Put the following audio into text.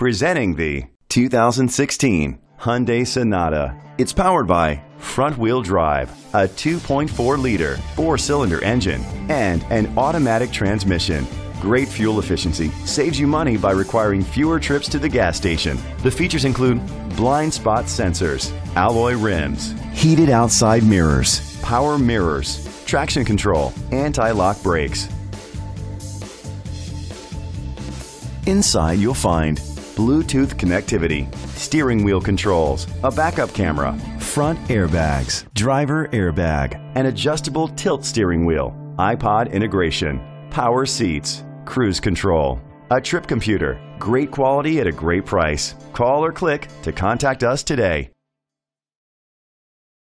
Presenting the 2016 Hyundai Sonata. It's powered by front-wheel drive, a 2.4-liter four-cylinder engine, and an automatic transmission. Great fuel efficiency saves you money by requiring fewer trips to the gas station. The features include blind spot sensors, alloy rims, heated outside mirrors, power mirrors, traction control, anti-lock brakes. Inside you'll find Bluetooth connectivity, steering wheel controls, a backup camera, front airbags, driver airbag, an adjustable tilt steering wheel, iPod integration, power seats, cruise control, a trip computer. Great quality at a great price. Call or click to contact us today.